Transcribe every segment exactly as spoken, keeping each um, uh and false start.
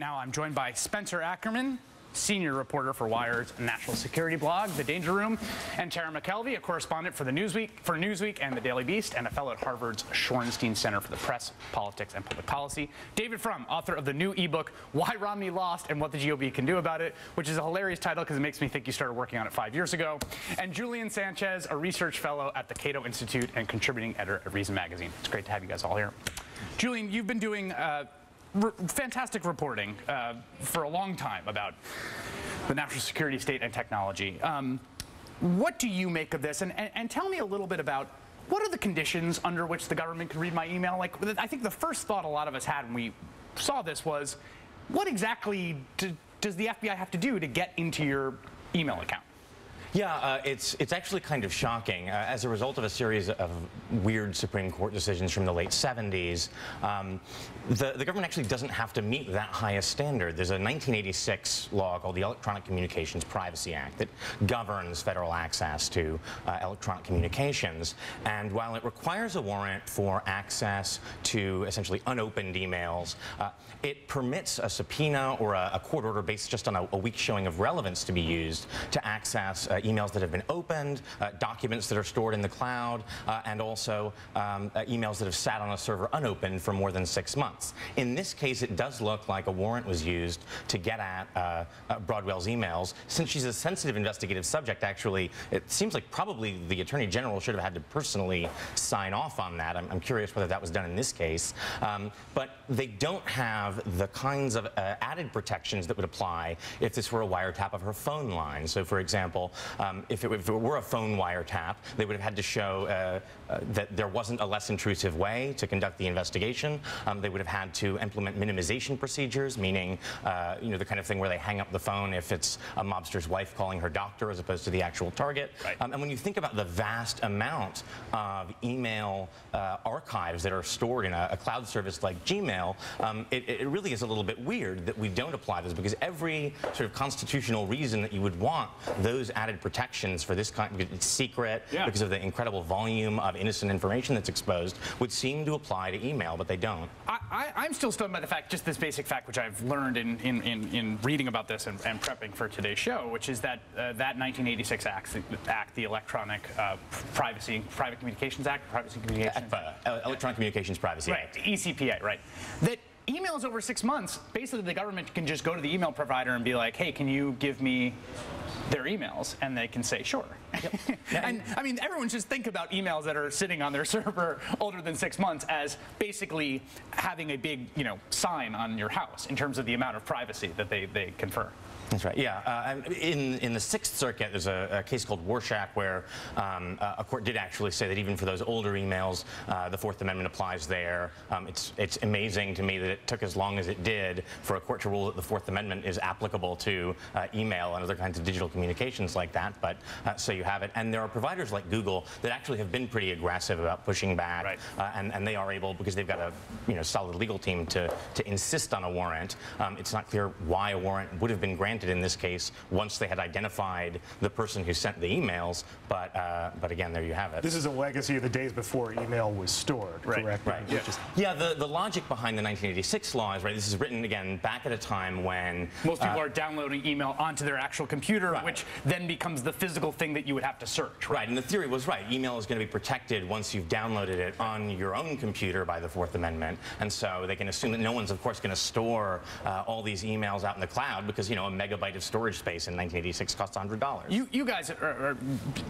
now I'm joined by Spencer Ackerman, senior reporter for Wired's national security blog, The Danger Room, and Tara McKelvey, a correspondent for the Newsweek, for Newsweek and The Daily Beast, and a fellow at Harvard's Shorenstein Center for the Press, Politics, and Public Policy. David Frum, author of the new ebook, Why Romney Lost and What the G O P Can Do About It, which is a hilarious title because it makes me think you started working on it five years ago. And Julian Sanchez, a research fellow at the Cato Institute and contributing editor at Reason Magazine. It's great to have you guys all here. Julian, you've been doing uh, R fantastic reporting uh, for a long time about the national security state and technology. Um, what do you make of this? And, and, and tell me a little bit about what are the conditions under which the government can read my email? Like, I think the first thought a lot of us had when we saw this was, what exactly do, does the F B I have to do to get into your email account? Yeah, uh, it's, it's actually kind of shocking. Uh, as a result of a series of weird Supreme Court decisions from the late seventies, um, the, the government actually doesn't have to meet that highest standard. There's a nineteen eighty-six law called the Electronic Communications Privacy Act that governs federal access to uh, electronic communications. And while it requires a warrant for access to essentially unopened emails, uh, it permits a subpoena or a, a court order based just on a, a weak showing of relevance to be used to access uh, emails that have been opened, uh, documents that are stored in the cloud, uh, and also um, uh, emails that have sat on a server unopened for more than six months. In this case, it does look like a warrant was used to get at uh, uh, Broadwell's emails. Since she's a sensitive investigative subject, actually, it seems like probably the Attorney General should have had to personally sign off on that. I'm, I'm curious whether that was done in this case. Um, but they don't have the kinds of uh, added protections that would apply if this were a wiretap of her phone line. So, for example, Um, if, it, if it were a phone wiretap, they would have had to show uh, uh, that there wasn't a less intrusive way to conduct the investigation. Um, they would have had to implement minimization procedures, meaning uh, you know, the kind of thing where they hang up the phone if it's a mobster's wife calling her doctor as opposed to the actual target. Right. Um, and when you think about the vast amount of email uh, archives that are stored in a, a cloud service like Gmail, um, it, it really is a little bit weird that we don't apply this, because every sort of constitutional reason that you would want those added protections for this kind of secret, yeah, because of the incredible volume of innocent information that's exposed, would seem to apply to email, but they don't. I, I, I'm still stunned by the fact, just this basic fact, which I've learned in, in, in, in reading about this and, and prepping for today's show, which is that uh, that nineteen eighty-six act, the, act, the Electronic uh, Privacy, Private Communications Act, Privacy Communications Act, uh, Electronic Communications Privacy Act. Right, E C P A, right. That emails over six months, basically the government can just go to the email provider and be like, hey, can you give me their emails? And they can say, sure. Yep. And I mean, everyone should think about emails that are sitting on their server older than six months as basically having a big, you know, sign on your house in terms of the amount of privacy that they, they confer. That's right, yeah. Uh, in, in the Sixth Circuit, there's a, a case called Warshak where um, a court did actually say that even for those older emails, uh, the Fourth Amendment applies there. Um, it's, it's amazing to me that it took as long as it did for a court to rule that the Fourth Amendment is applicable to uh, email and other kinds of digital communications like that, but uh, so you have it. And there are providers like Google that actually have been pretty aggressive about pushing back, right. uh, and, and they are able, because they've got a you know, solid legal team to, to insist on a warrant. Um, it's not clear why a warrant would have been granted in this case once they had identified the person who sent the emails, but uh, but again, there you have it. This is a legacy of the days before email was stored, right. correct? Right. Yeah, yeah the, the logic behind the nineteen eighty-six law is, right, this is written, again, back at a time when most people uh, are downloading email onto their actual computer, right. which then becomes the physical thing that you would have to search. Right, right. And the theory was, right, email is going to be protected once you've downloaded it on your own computer by the Fourth Amendment, and so they can assume that no one's, of course, going to store uh, all these emails out in the cloud, because, you know, a megabyte of storage space in nineteen eighty-six cost one hundred dollars. You, you guys, are, are,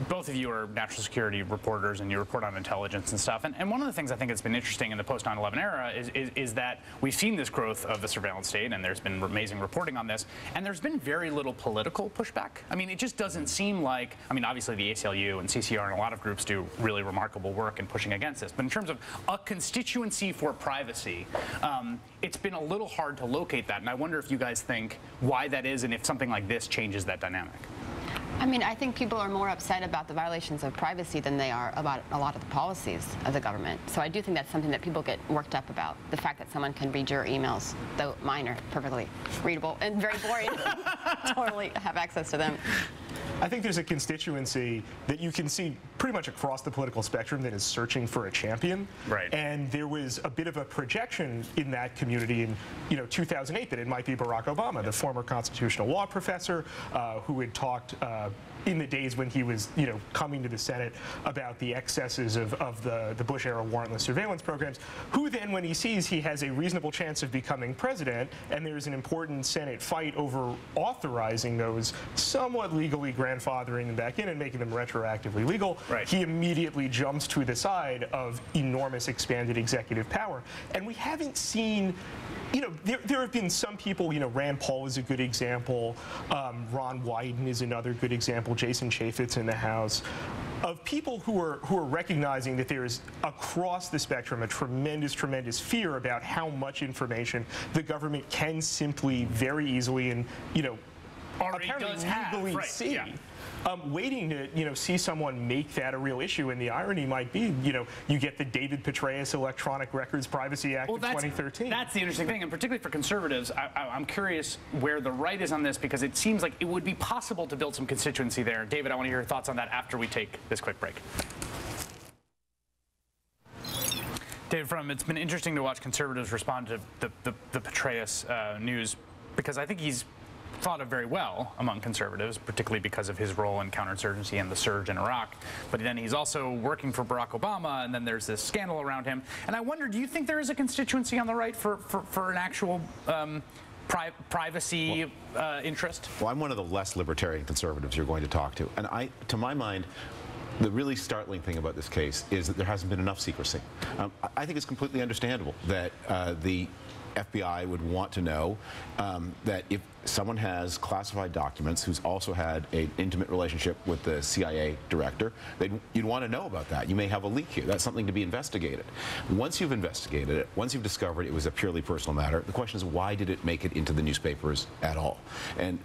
both of you are national security reporters, and you report on intelligence and stuff. And, and one of the things I think that's been interesting in the post nine eleven era is, is, is that we've seen this growth of the surveillance state, and there's been amazing reporting on this, and there's been very little political pushback. I mean, it just doesn't seem like, I mean, obviously the A C L U and C C R and a lot of groups do really remarkable work in pushing against this, but in terms of a constituency for privacy, um, it's been a little hard to locate that, and I wonder if you guys think why that is, and if something like this changes that dynamic. I mean, I think people are more upset about the violations of privacy than they are about a lot of the policies of the government. So I do think that's something that people get worked up about, the fact that someone can read your emails, though mine are perfectly readable and very boring. Totally have access to them. I think there's a constituency that you can see pretty much across the political spectrum that is searching for a champion. Right. And there was a bit of a projection in that community in, you know, two thousand eight that it might be Barack Obama, yeah. the former constitutional law professor uh, who had talked uh, in the days when he was, you know, coming to the Senate about the excesses of, of the, the Bush-era warrantless surveillance programs, who then, when he sees he has a reasonable chance of becoming president, and there's an important Senate fight over authorizing those, somewhat legally grandfathering them back in and making them retroactively legal, right. he immediately jumps to the side of enormous expanded executive power. And we haven't seen, you know, there, there have been some people, you know, Rand Paul is a good example, um, Ron Wyden is another good example, Jason Chaffetz in the House, of people who are, who are recognizing that there is across the spectrum a tremendous, tremendous fear about how much information the government can simply very easily and, you know, apparently legally right. see. Yeah. Um, waiting to, you know, see someone make that a real issue, and the irony might be, you know, you get the David Petraeus Electronic Records Privacy Act well, of that's, twenty thirteen. That's the interesting thing, and particularly for conservatives, I, I, I'm curious where the right is on this, because it seems like it would be possible to build some constituency there. David, I want to hear your thoughts on that after we take this quick break. David Frum, it's been interesting to watch conservatives respond to the, the, the Petraeus uh, news, because I think he's thought of very well among conservatives, particularly because of his role in counterinsurgency and the surge in Iraq. But then he's also working for Barack Obama, and then there's this scandal around him. And I wonder, do you think there is a constituency on the right for, for, for an actual um, pri privacy well, uh, interest? Well, I'm one of the less libertarian conservatives you're going to talk to. And I, to my mind, the really startling thing about this case is that there hasn't been enough secrecy. Um, I think it's completely understandable that uh, the F B I would want to know um, that if someone has classified documents who's also had an intimate relationship with the C I A director, they'd, you'd want to know about that. You may have a leak here. That's something to be investigated. Once you've investigated it, once you've discovered it was a purely personal matter, the question is, why did it make it into the newspapers at all? And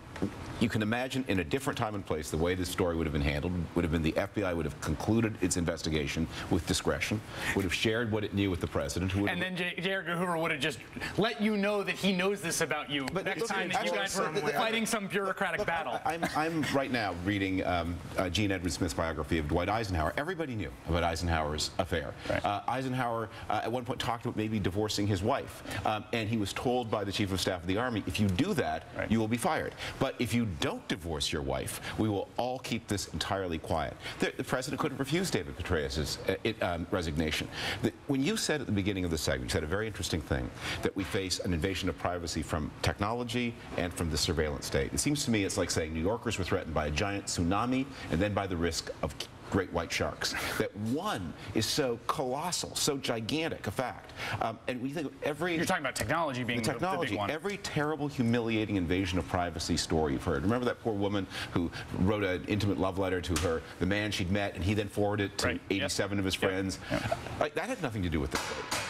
you can imagine in a different time and place the way this story would have been handled would have been the F B I would have concluded its investigation with discretion, would have shared what it knew with the president. Who would and have, then J. Edgar Hoover would have just let you know that he knows this about you but next time that you guys were fighting some bureaucratic look, battle. I, I'm, I'm right now reading um, uh, Gene Edward Smith's biography of Dwight Eisenhower. Everybody knew about Eisenhower's affair. Right. Uh, Eisenhower uh, at one point talked about maybe divorcing his wife, um, and he was told by the chief of staff of the army, if you do that, right. you will be fired. But if you don't divorce your wife, we will all keep this entirely quiet. The, the president could have refused David Petraeus's uh, it, um, resignation. The, when you said at the beginning of the segment, you said a very interesting thing, that we face an invasion of privacy from technology and from the surveillance state. It seems to me it's like saying New Yorkers were threatened by a giant tsunami and then by the risk of great white sharks. That one is so colossal, so gigantic a fact. Um, and we think of every... You're talking about technology being the, technology, the big one. Every terrible, humiliating invasion of privacy story you've heard. Remember that poor woman who wrote an intimate love letter to her, the man she'd met, and he then forwarded it to right. eighty-seven yep. of his friends. Yep. Yep. Uh, that had nothing to do with it.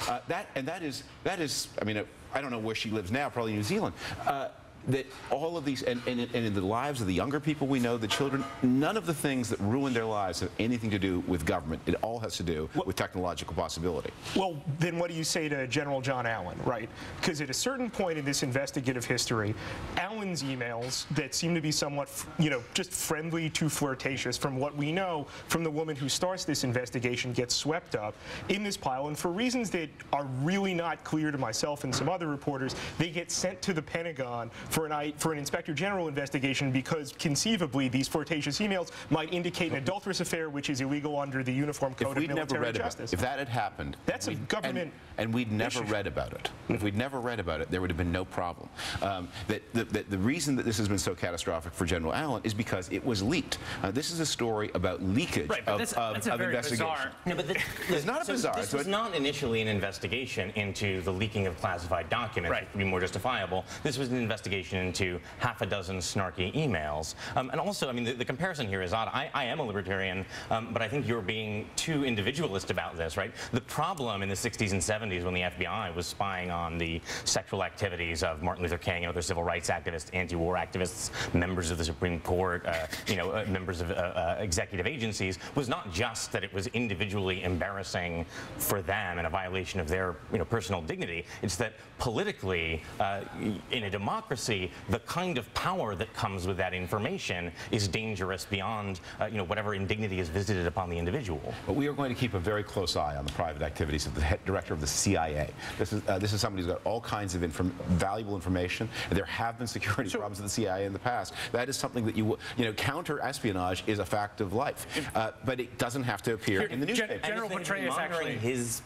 Uh, that, and that is, that is, I mean, uh, I don't know where she lives now, probably New Zealand. Uh, that all of these, and, and, and in the lives of the younger people we know, the children, none of the things that ruin their lives have anything to do with government. It all has to do well, with technological possibility. Well, then what do you say to General John Allen, right? Because at a certain point in this investigative history, Allen's emails that seem to be somewhat, you know, just friendly to flirtatious from what we know from the woman who starts this investigation gets swept up in this pile. And for reasons that are really not clear to myself and some other reporters, they get sent to the Pentagon For an, I, for an inspector general investigation, because conceivably these flirtatious emails might indicate an adulterous affair, which is illegal under the Uniform Code of Military Justice. If that had happened, that's a government and, and we'd never issue. read about it. If we'd never read about it, there would have been no problem. Um, that, that, that the reason that this has been so catastrophic for General Allen is because it was leaked. Uh, this is a story about leakage right, of, that's, of, that's of investigation. Bizarre. No, but this, it's not a so bizarre. This was not initially an investigation into the leaking of classified documents. Right. It would be more justifiable. This was an investigation into half a dozen snarky emails. Um, and also, I mean, the, the comparison here is odd. I, I am a libertarian, um, but I think you're being too individualist about this, right? The problem in the sixties and seventies when the F B I was spying on the sexual activities of Martin Luther King and other civil rights activists, anti-war activists, members of the Supreme Court, uh, you know, uh, members of uh, uh, executive agencies, was not just that it was individually embarrassing for them and a violation of their, you know, personal dignity. It's that politically, uh, in a democracy, privacy, the kind of power that comes with that information is dangerous beyond uh, you know, whatever indignity is visited upon the individual. But we are going to keep a very close eye on the private activities of the head director of the C I A. This is, uh, this is somebody who's got all kinds of inform valuable information. There have been security sure. problems at the C I A in the past. That is something that you, you know, counter-espionage is a fact of life. Uh, but it doesn't have to appear Here, in the newspaper. Gen General Petraeus actually... His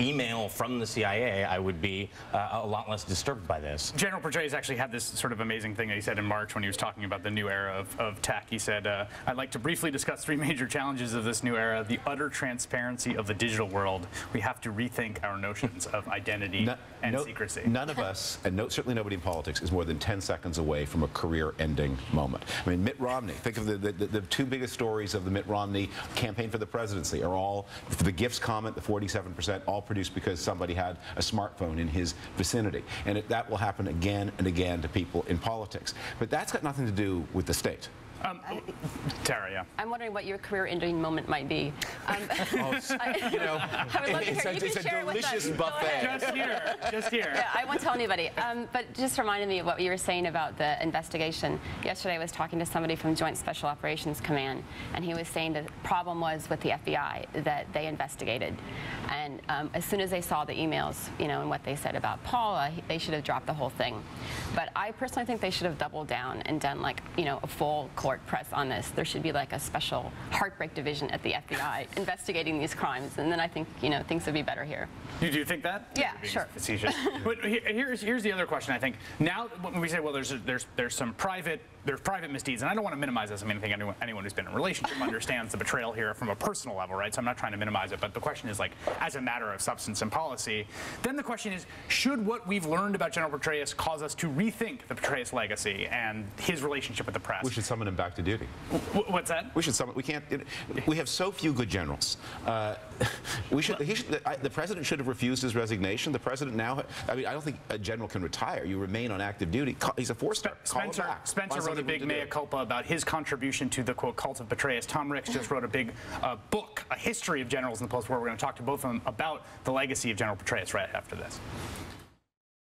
email from the C I A, I would be uh, a lot less disturbed by this. General Petraeus actually had this sort of amazing thing that he said in March when he was talking about the new era of, of tech. He said, uh, I'd like to briefly discuss three major challenges of this new era, the utter transparency of the digital world. We have to rethink our notions of identity no, and no, secrecy. None of us, and no, certainly nobody in politics, is more than ten seconds away from a career-ending moment. I mean, Mitt Romney, think of the, the, the, the two biggest stories of the Mitt Romney campaign for the presidency are all the gifts comment, the forty-seven percent, all produced because somebody had a smartphone in his vicinity. And it, that will happen again and again to people in politics. But that's got nothing to do with the state. Um, I, Tara, yeah. I'm wondering what your career-ending moment might be. Um, oh, I, you know, I would love to hear. You can share it with us. It's a delicious buffet. Just here, just here. Yeah, I won't tell anybody. Um, but just reminded me of what you were saying about the investigation. Yesterday, I was talking to somebody from Joint Special Operations Command, and he was saying the problem was with the F B I that they investigated, and um, as soon as they saw the emails, you know, and what they said about Paula, they should have dropped the whole thing. But I personally think they should have doubled down and done, like, you know, a full court press on this. There should be like a special heartbreak division at the F B I investigating these crimes, and then I think, you know, things would be better here. You do think that? Yeah, sure. Facetious. But here's here's the other question. I think now when we say, well, there's there's there's some private there's private misdeeds, and I don't want to minimize this. I mean, I think anyone, anyone who's been in a relationship understands the betrayal here from a personal level, right? So I'm not trying to minimize it, but the question is, like, as a matter of substance and policy, then the question is, should what we've learned about General Petraeus cause us to rethink the Petraeus legacy and his relationship with the press? We should summon him back to duty. W what's that? We should summon, we can't, it, we have so few good generals. Uh, we should, he should the, I, the president should have refused his resignation. The president now, I mean, I don't think a general can retire. You remain on active duty. Call, he's a four-star. Spencer, Spencer wrote a big mea culpa about his contribution to the, quote, cult of Petraeus. Tom Ricks just wrote a big uh, book, a history of generals in the post-war. We're going to talk to both of them about the legacy of General Petraeus right after this.